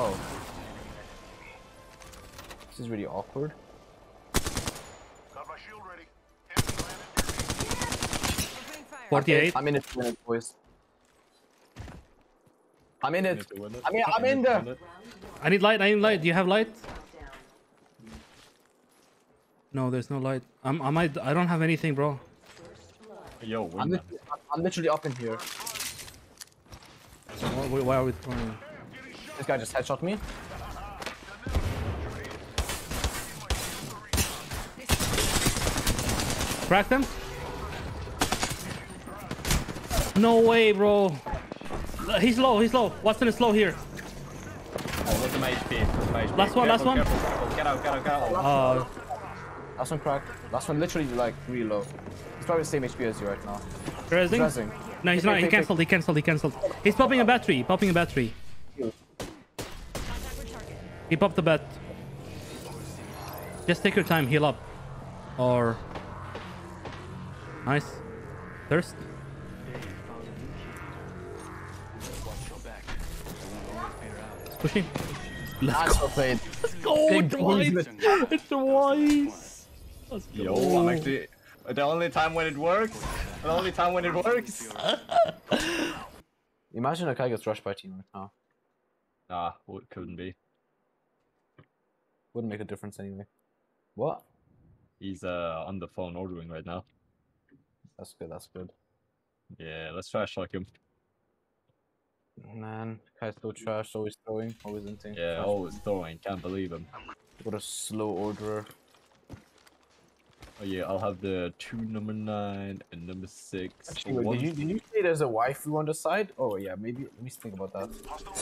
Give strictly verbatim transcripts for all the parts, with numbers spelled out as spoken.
Oh. This is really awkward. Got my shield ready. forty-eight. I'm in it to win it, boys. I'm in it. I mean, I'm in, I'm in there. I need light. I need light. Do you have light? No, there's no light. I'm. I might. I don't have anything, bro. Yo, win, I'm, literally, I'm literally up in here. Why, why are we throwing? This guy just headshot me. Crack them. No way, bro. He's low. He's low. Watson is low here. Oh, look at my H P. My H P. Last one. Careful, last one. Careful. Get out. Get out. Get out. Uh, last one cracked. Last one literally like really low. He's probably the same H P as you right now. Resing? Resing. No, he's hey, not. Hey, he cancelled. Hey, he cancelled. He cancelled. He's popping a battery. Popping a battery. He popped the bat. Just take your time. Heal up. Or nice. Thirst. Pushing. Let's nice go. Played. Let's go. Big twice. It's twice. Let's go. Yo, I'm actually the only time when it works. The only time when it works. Imagine a guy gets rushed by a team right now. Nah, well, it couldn't be. Wouldn't make a difference anyway. What? He's uh on the phone ordering right now. That's good. That's good. Yeah, let's try to shock him. Man, guy's so trash, always throwing, always inting. Yeah, always throwing, can't believe him. What a slow orderer. Oh yeah, I'll have the two number nine and number six. Actually, wait, did, you, did you say there's a waifu on the side? Oh yeah, maybe, let me think about that.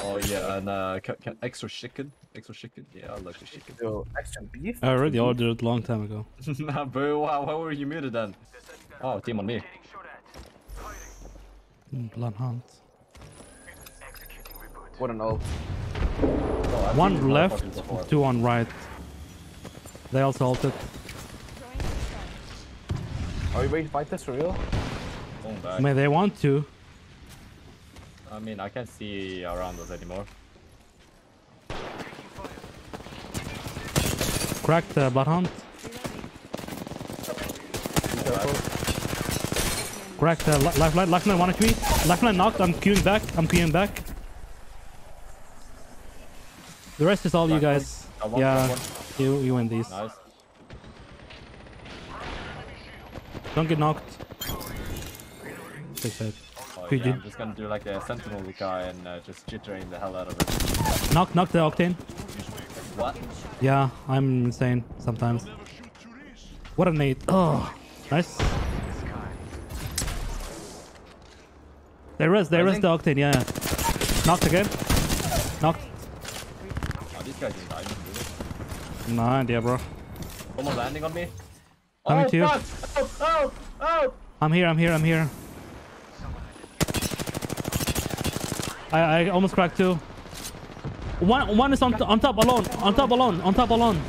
Oh yeah, and uh, can, can extra chicken, extra chicken? Yeah, I like the chicken. So, extra beef? I already ordered long time ago. Nah bro, wow, why were you muted then? Oh, team on me. Blunt hunt. What an ult. Oh, one left, two on right. They also ulted. Are we going to fight this for real? I mean, they want to. I mean, I can't see around us anymore. Cracked the uh, blood hunt. Cracked the uh, lifeline, lifeline one H P. Lifeline knocked, I'm queuing back, I'm queuing back. The rest is all you guys. One, yeah, one. you you win these. Nice. Don't get knocked. Take that. Oh, yeah, I'm just gonna do like a sentinel guy and uh, just jittering the hell out of it. Knock, knock the Octane. What? Yeah, I'm insane sometimes. What a nade! Oh, nice. They rest, they rest the Octane. Yeah, yeah. Knocked again. Knocked. Guys dying, no idea, bro. Someone landing on me. Coming oh, to you. Oh, oh, oh. I'm here, I'm here, I'm here. I, I almost cracked two. One one is on, on top alone, on top alone, on top alone.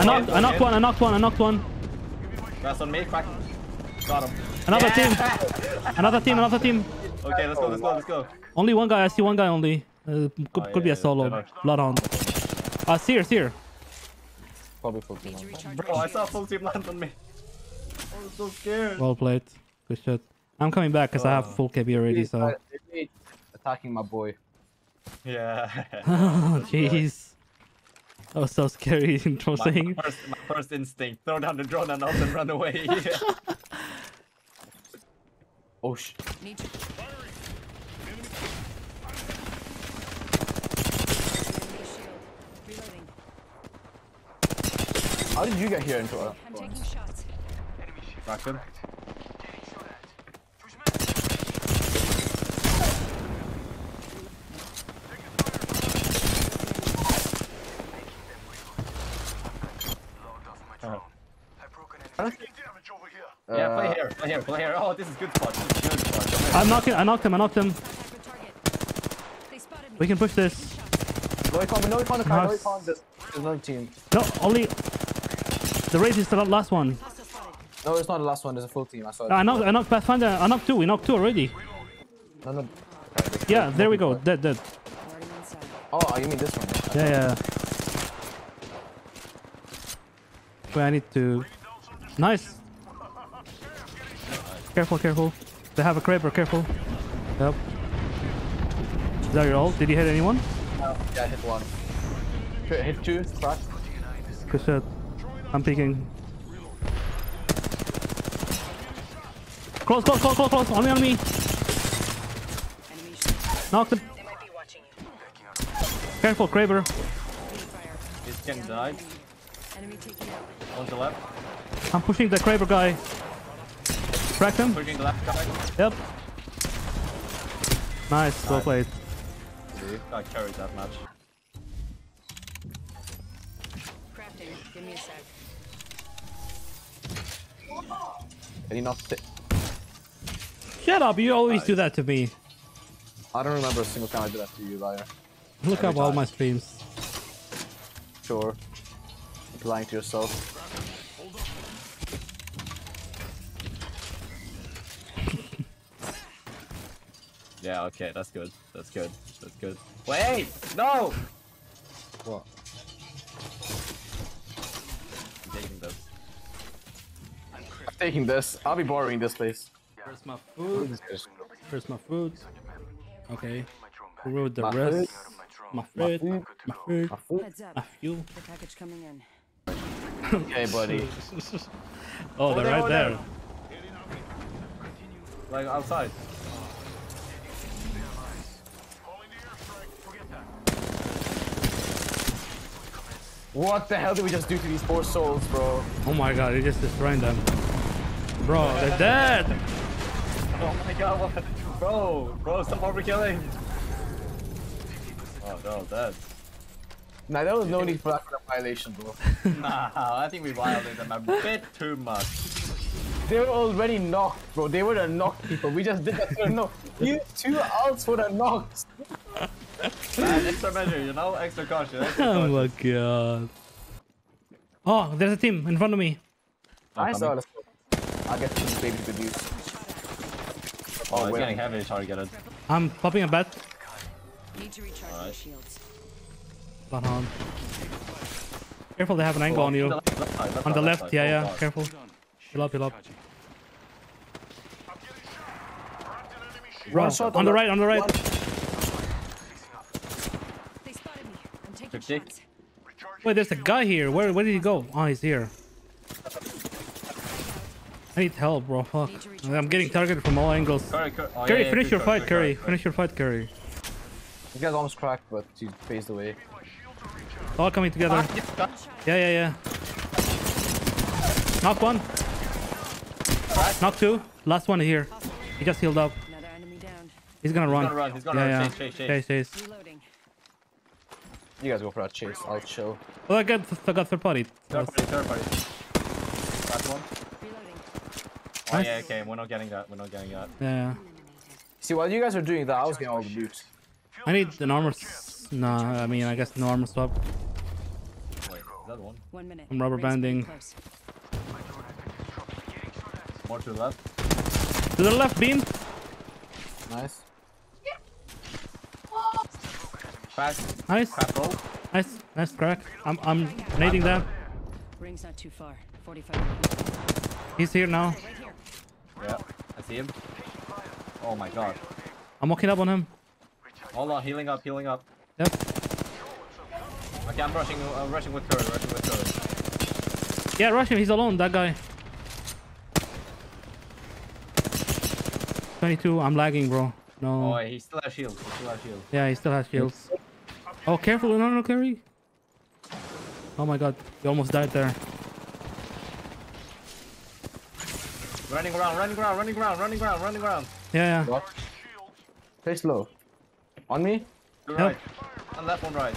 I knocked, I knocked one, I knocked one, I knocked one. That's on me, crack. Got him. Another yeah. team. Another team, another team. Okay, let's go, let's go, let's go. Only one guy, I see one guy only. Uh, could oh, yeah, could be a solo. Yeah, Bloodhound. Ah, uh, Seer, Seer. Probably full team. Bro, I saw full team land on me. I was so scared. Well played. Good shot. I'm coming back because oh. I have full K B already, so. I, attacking my boy. Yeah. Oh, jeez. That was so scary. You know what I'm saying? My first, my first instinct. Throw down the drone and also run away. Yeah. Oh, shit. How did you get here into it? Back in. Oh. Huh? Yeah, play here, play here, play here. Oh, this is good spot. This is good spot. I'm knocking, I knocked him, I knocked him. We can push this. No, we can't, no, we can't, no, we can't. There's no team. No, only. The raid is the last one. No, it's not the last one. There's a full team. I saw it. I knocked, I knocked Pathfinder. I knocked two. We knocked two already. No, no. Yeah, there we go. Dead, dead. Oh, you mean this one? Yeah, yeah. Wait, I need to... Nice! Careful, careful. They have a Kraber, careful. Yep. Is that your ult? Did you hit anyone? No, yeah, I hit one. Should I hit two? Crack. Good shot. I'm peeking. Close, close, close, close, close! On me, on me! Knock the... Careful, Kraber. This can die. On the left. I'm pushing the Kraber guy. Crack him. Pushing the left guy. Yep. Nice, nice. Well played. Dude, I carried that match. Crafting, give me a sec. Can you not sit? Shut up, you always nice. do that to me. I don't remember a single time I did that to you, liar. Look Every up time. all my streams. Sure. You're lying to yourself. Yeah, okay, that's good. That's good. That's good. Wait! No! What? I'm taking this. I'm taking this. I'll be borrowing this place. Where's my food? Where's my food? Okay. Who wrote the my rest? Food. My food, my food, my food, Heads up. my fuel. The package coming in. Okay, buddy. Oh, they're right there. Like outside. What the hell did we just do to these poor souls, bro? Oh my god, you just destroyed them. Bro, they're dead! Oh my god, what? Bro, bro, stop overkilling. Oh, they're all dead. Nah, there was no need for that kind of violation, bro. Nah, I think we violated them a bit too much. They were already knocked, bro. They were the knocked people. We just did that to a knock. You two outs for the knocks. Man, extra measure, you know? Extra caution. Extra caution. Oh my god. Oh, there's a team in front of me. I saw it. I'll get you, baby, to do. Oh, it's getting heavily targeted. I'm popping a bat. Need to recharge right. the shields. On. Careful, they have an angle oh, on you. The left, left side, left on the left, left yeah, yeah. Down. Careful. Heal up, heal up. Run. On the right, on the right. They spotted me. I'm taking shots. Wait, there's a guy here. Where, where did he go? Oh, he's here. I need help, bro. Fuck. I'm getting targeted from all angles. Curry, Curry, oh, yeah, Curry yeah, finish your fight, Curry. Finish your fight, Curry. This guy's almost cracked, but he phased away. All coming together. Yeah, yeah, yeah. Knock one. Knock two. Last one here. He just healed up. He's gonna run. He's gonna run. He's gonna yeah, run. Yeah. Chase, chase, chase. chase. You guys go for that chase. I'll chill. Well, I got, I got third party. Third party, third party. Last one. Oh, nice. Yeah, okay. We're not getting that. We're not getting that. Yeah. See, while you guys are doing that, I was getting all the loot. I need an armor. Nah, I mean, I guess no armor swap. Wait, is that one? One minute. I'm rubber banding. More to the left. To the left, beam. Nice. Yeah. Crack. Nice. Crack nice. Nice crack. I'm I'm nading that. Ring's not too far. forty-five. He's here now. Yeah, I see him. Oh my god. I'm walking up on him. Hold on, healing up, healing up. Yep. Okay, I'm rushing, I'm rushing with Curry, rushing with Curry. Yeah, rush him, he's alone, that guy. twenty-two, I'm lagging, bro. No. Oh, he still has shields, he still has shields. Yeah, he still has shields. Oh, careful, no, no, Curry. Oh my god, he almost died there. Running around, running around, running around, running around, running around. Yeah, yeah. Stay slow. On me? Yep. Right. On left, on right.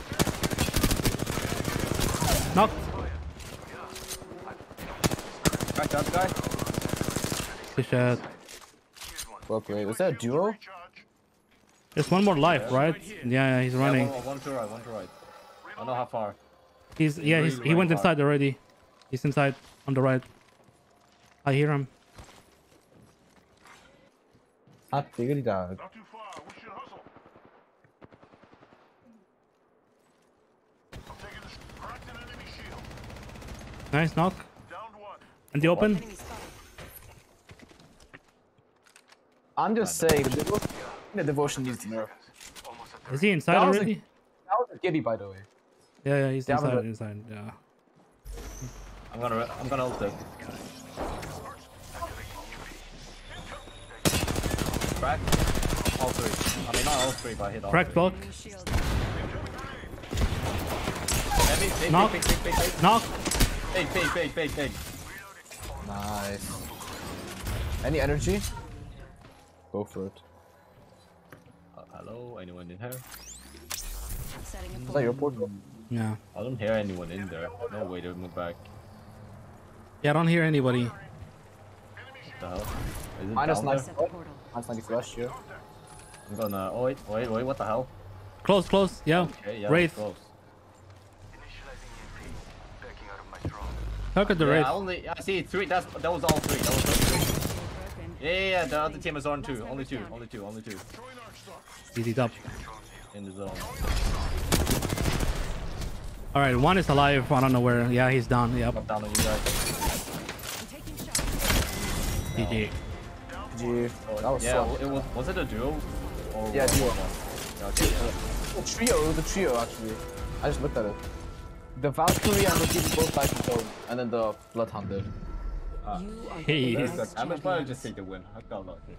Knocked. Crack that guy. Good shot. Well played. Was that a duo? There's one more life, yeah. right? Yeah, yeah, he's running. Yeah, one, one to right, one to right. I don't know how far. He's, yeah, he's, he went inside already. He's inside, on the right. I hear him. I figured it out. Nice knock. And the open. I'm just saying, the devotion, the devotion needs to nerf. Is he inside that already? A, that was a giddy, by the way. Yeah, yeah, he's inside, a... inside, yeah. I'm gonna, I'm gonna ult it. Crack. All three. I mean, not all three, but I hit all Crack three. Block. Big, knock. Big, big, big, big. Knock. Big, big, big, big, big. Nice. Any energy? Go for it. Uh, hello? Anyone in here? Is that your portal? Yeah. I don't hear anyone in there. No way to move back. Yeah, I don't hear anybody. What the hell? Is it minus ninety flash here. I'm gonna... Oh, wait, wait, wait, what the hell? Close, close, yeah. Okay, yeah, Wraith. Close. Look at the yeah, Wraith. I only... I see three. That's, that was all three. That was all three. Yeah, yeah, yeah, the other team is on two. Only two, only two, only two. Easy up. In the zone. Alright, one is alive. I don't know where. Yeah, he's down. Yep. I'm down on you guys. G G. G G. Oh, that was yeah, it was, was it a duo? Or yeah, duo. Yeah, okay, yeah. The trio, the trio actually. I just looked at it. The Valkyrie and the team both died to zone, and then the Bloodhound did. Ah. Hey, I'm gonna just take the win. I got lucky.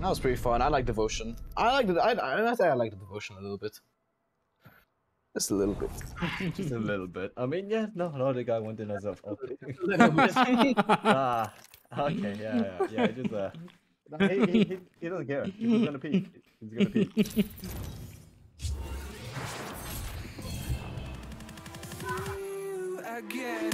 That was pretty fun. I like devotion. I like the. I I, I, think I like the devotion a little bit. Just a little bit. Just a little bit. I mean, yeah. No, no. The guy went in as well. Okay. Ah. Okay. Yeah. Yeah. Yeah. Just uh. He, he, he, he doesn't care. He's gonna peek. He's gonna peek. Again.